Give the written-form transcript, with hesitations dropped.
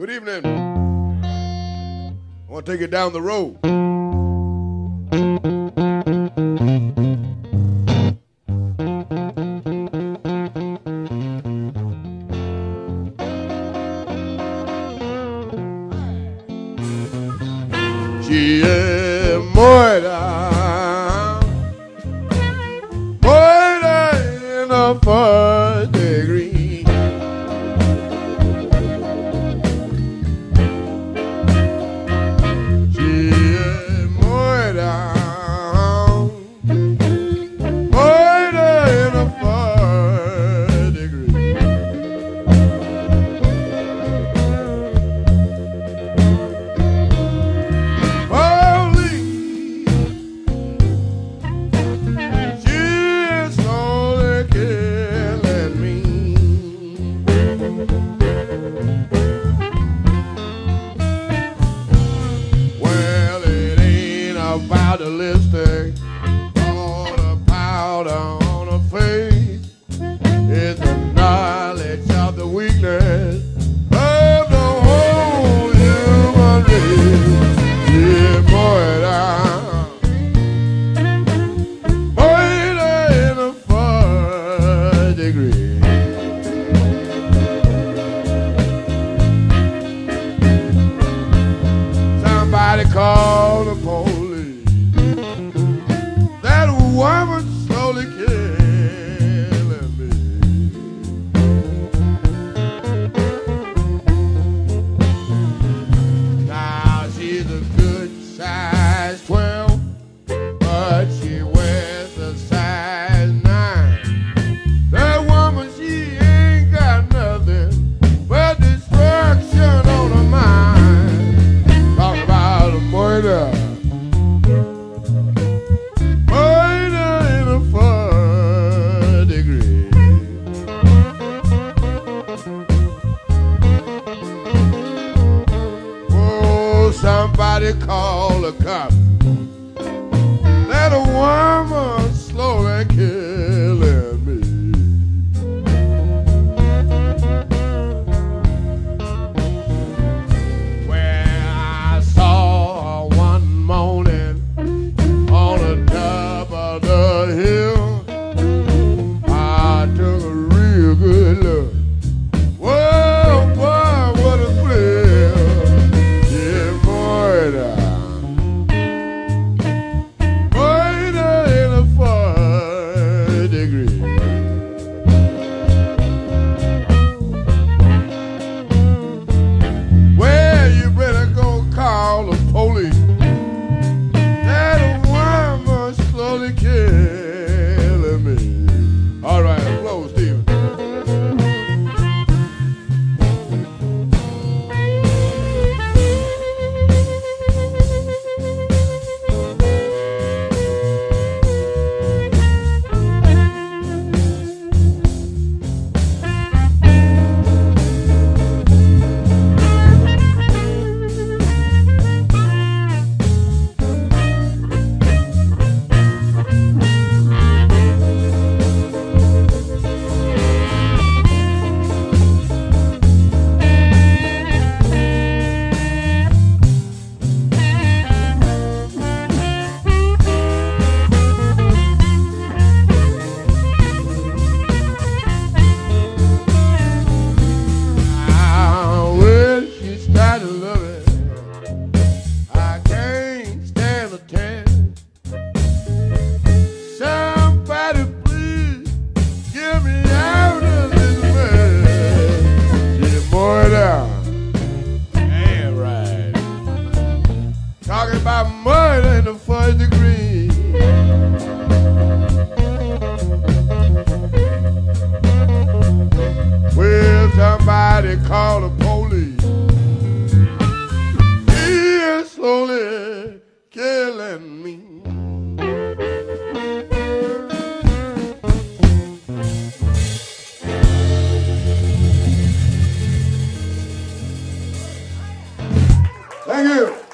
Good evening. I want to take it down the road. Thank you.